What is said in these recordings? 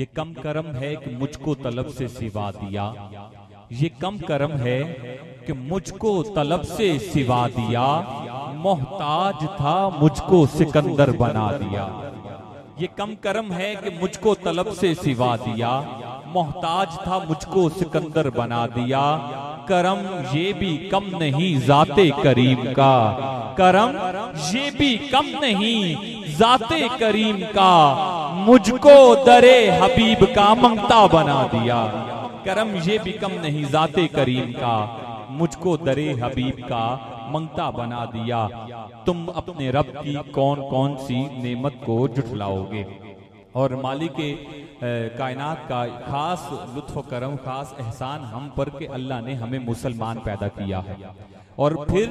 ये कम कर्म है कि मुझको तलब से सिवा दिया, ये कम कर्म है कि मुझको तलब से सिवा दिया, मोहताज था मुझको सिकंदर बना दिया। ये कम कर्म है कि मुझको तलब से सिवा दिया, मोहताज था मुझको सिकंदर बना दिया। करम ये भी कम नहीं जाते करीम का, करम ये भी कम नहीं जाते करीम का, मुझको दरे हबीब का मंगता बना दिया। करम ये भी कम नहीं जाते करीम का, मुझको दरे हबीब का मंगता बना दिया। तुम अपने रब की कौन कौन सी नेमत को जुटलाओगे। और मालिक कायनात का खास लुत्फ करम, खास एहसान हम पर के अल्लाह ने हमें मुसलमान पैदा किया है। और फिर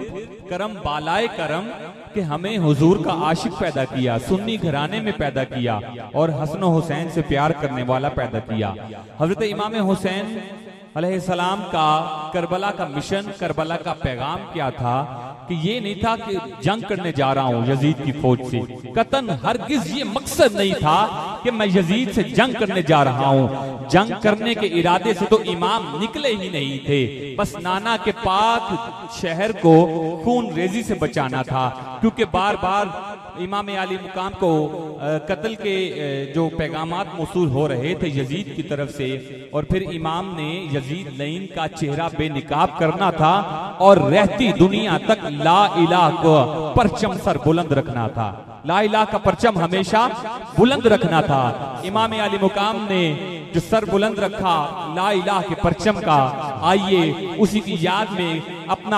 करम बालाए करम के हमें हुजूर का आशिक पैदा किया, सुन्नी घराने में पैदा किया और हसन हुसैन से प्यार करने वाला पैदा किया। हजरत इमाम हुसैन अलैहिस्सलाम का करबला का मिशन, करबला का पैगाम क्या था कि ये नहीं था कि जंग करने जा रहा हूँ यजीद की फौज से, कतन हरगिज ये मकसद नहीं था कि मैं यजीद से जंग करने जा रहा हूँ। जंग करने के इरादे से तो इमाम निकले ही नहीं थे, बस नाना के पाक शहर को खून रेजी से बचाना था, क्योंकि बार बार इमाम आली मुकाम को कत्ल के जो पैगामात मौसूल हो रहे थे यजीद की तरफ से। और फिर इमाम ने यजीद लईन का चेहरा बेनिकाब करना था और रहती दुनिया तक ला इलाहा का परचम सर बुलंद रखना था, ला इलाहा का परचम हमेशा बुलंद रखना था। इमाम आली मुकाम ने जो सर बुलंद रखा ला इलाहा के परचम का, आइए उसी की याद में अपना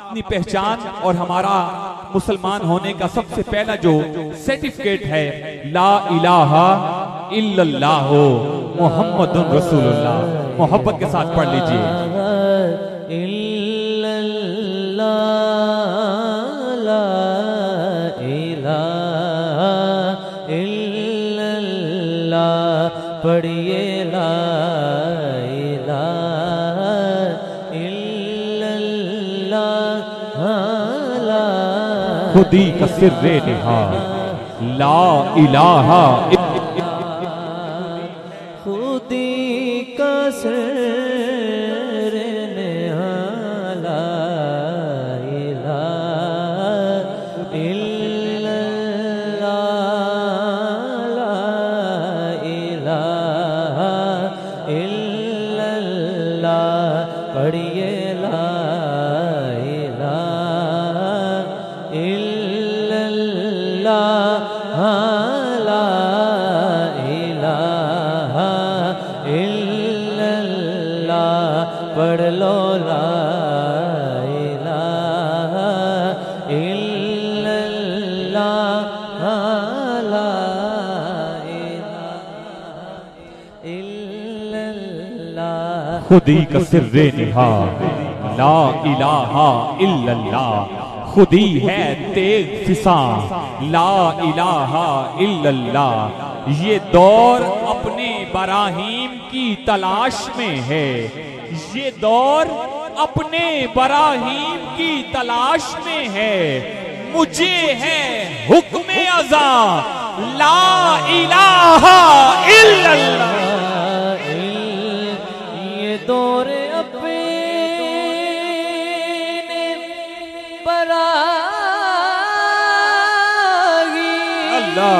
अपनी पहचान और हमारा मुसलमान होने का सबसे पहला जो सर्टिफिकेट है ला इलाहा इल्लल्लाह मुहम्मदुन रसूलुल्लाह, मोहब्बत के साथ पढ़ लीजिए। इल्लल्लाह ला इलाहा इल्लल्लाह पढ़िए, ला इलाहा इल्लल्लाह ला खुदी का सिर्रे निहा, ला इलाहा खुदी का सिर्रे निहा, ला इलाहा इल्लल्लाह ला इलाहा इल्लल्लाह पढ़िए, ला पढ़ लो, ला इलाहा इल्लल्लाह ला इलाहा इल्लल्लाह खुदी का सिर्रे निहा, ला इलाहा इल्लल्लाह खुदी है तेग फिसा, ला इलाहा इल्लल्लाह। ये दौर अपने बराहीम की तलाश में है, ये दौर अपने बराहीम की तलाश में है, मुझे है हुक्म अज़ा, ला इलाहा इल्लल्लाह। ये दौर अपने बराहीम अल्लाह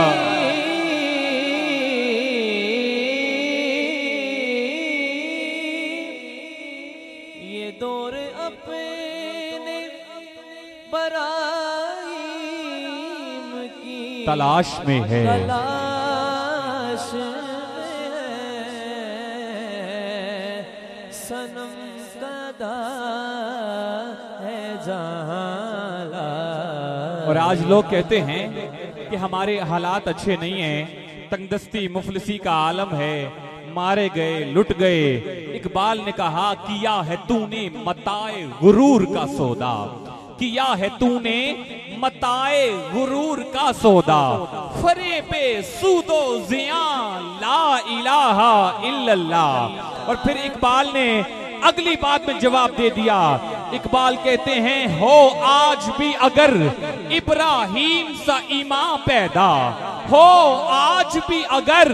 तलाश में है, तलाश में है, सनम कदा है जहां। और आज लोग कहते हैं कि हमारे हालात अच्छे नहीं हैं, तंगदस्ती मुफलिसी का आलम है, मारे गए लुट गए। इकबाल ने कहा किया है तूने मताए गुरूर का सौदा, किया है तूने मताए गुरूर का सौदा, फरेबे सूदो जिया, ला इलाहा इल्लल्लाह। और फिर इकबाल ने अगली बात में जवाब दे दिया इकबाल कहते हैं हो आज भी अगर इब्राहीम सा ईमा पैदा, हो आज भी अगर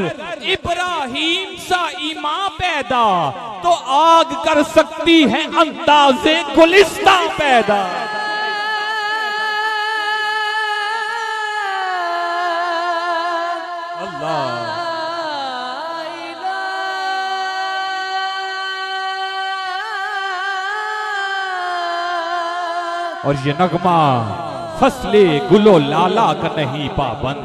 इब्राहीम सा ईमा पैदा, तो आग कर सकती है अंदाजे गुलिस्ता पैदा। अल्लाह और ये नगमा फसले गुलो लाला का नहीं पाबंद,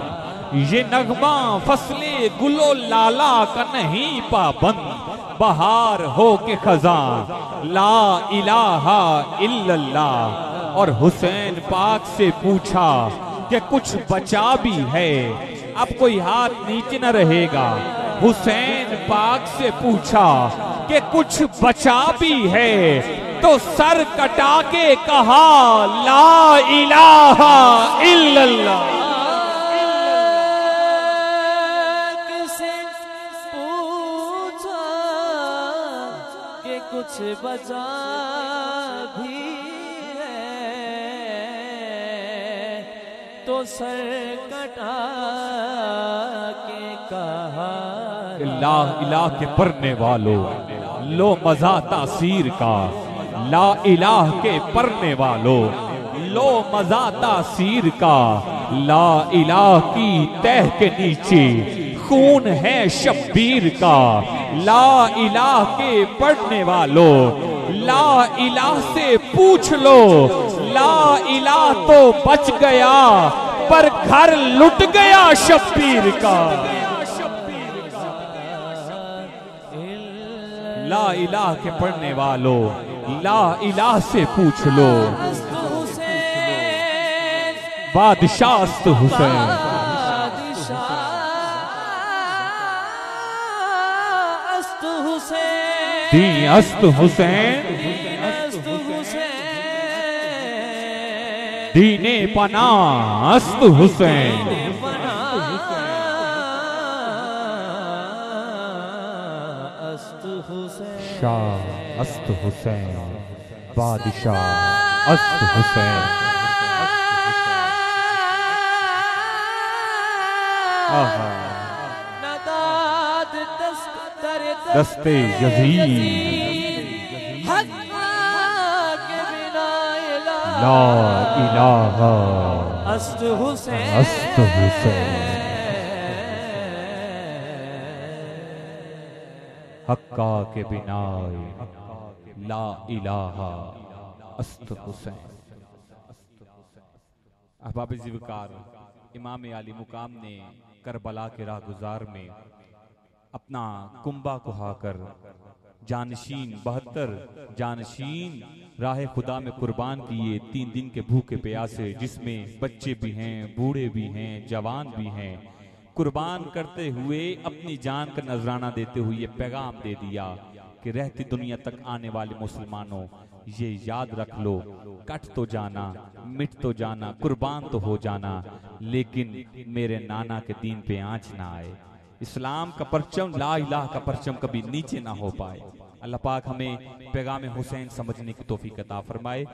ये नगमा फसले गुलो लाला का नहीं पाबंद, बहार हो के खजान ला इलाहा इल्लल्लाह। और हुसैन पाक से पूछा कि कुछ बचा भी है, अब कोई हाथ नीचे न रहेगा। हुसैन पाक से पूछा कि कुछ बचा भी है, तो सर कटा के कहा ला इलाहा इल्लल्लाह। किसे पूछा के कुछ बचा भी है, तो सर कटा के कहा ला इलाह के पढ़ने वालों लो मजा तासीर का, ला इलाह के पढ़ने वालों लो मजा तासीर का। ला इलाह की तह के नीचे खून है शब्बीर का, ला इलाह के पढ़ने वालों ला इलाह से पूछ लो। ला इलाह तो बच गया पर घर लुट गया शब्बीर का। ला इलाह के पढ़ने वालों ला इलाह से पूछ लो। बादशाह हुसैन दी अस्त हुसैन दीने पना अस्त हुसैन शाह अस्त हुसैन बादशाह अस्त हुसैन। दस्ते यज़ीद ला इलाहा अस्त हुसैन अस्त हुसैन। हक्का के बिना ला इलाहा अस्त हुसैन। अहबाब ज़िवकार इमाम आली मुकाम ने करबला के राहगुजार में अपना कुंबा कुहाकर जानशीन 72 जानशीन राह खुदा में कुर्बान किए 3 दिन के भूखे प्यासे, जिसमें बच्चे भी हैं, बूढ़े भी हैं, जवान भी हैं, कुर्बान करते हुए अपनी जान का नजराना देते हुए पैगाम दे दिया कि रहती दुनिया तक आने वाले मुसलमानों ये याद रख लो, कट तो जाना, मिट तो जाना, कुर्बान तो हो जाना, लेकिन मेरे नाना के दीन पे आंच ना आए, इस्लाम का परचम ला इलाह का परचम कभी नीचे ना हो पाए। अल्लाह पाक हमें पैगाम हुसैन समझने की तौफीक अता फरमाए।